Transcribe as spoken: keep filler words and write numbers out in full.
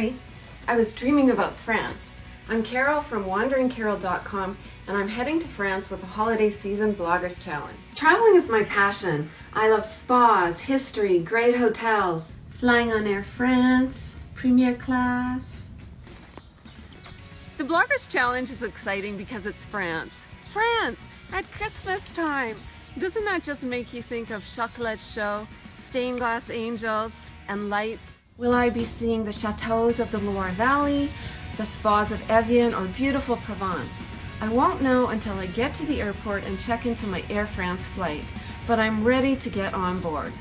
Sorry, I was dreaming about France. I'm Carol from wandering carol dot com, and I'm heading to France with the Holiday Season Bloggers Challenge. Traveling is my passion. I love spas, history, great hotels, flying on Air France, Premier Class. The Bloggers Challenge is exciting because it's France. France at Christmas time. Doesn't that just make you think of Chocolat Show, stained glass angels, and lights? Will I be seeing the chateaus of the Loire Valley, the spas of Evian, or beautiful Provence? I won't know until I get to the airport and check into my Air France flight, but I'm ready to get on board.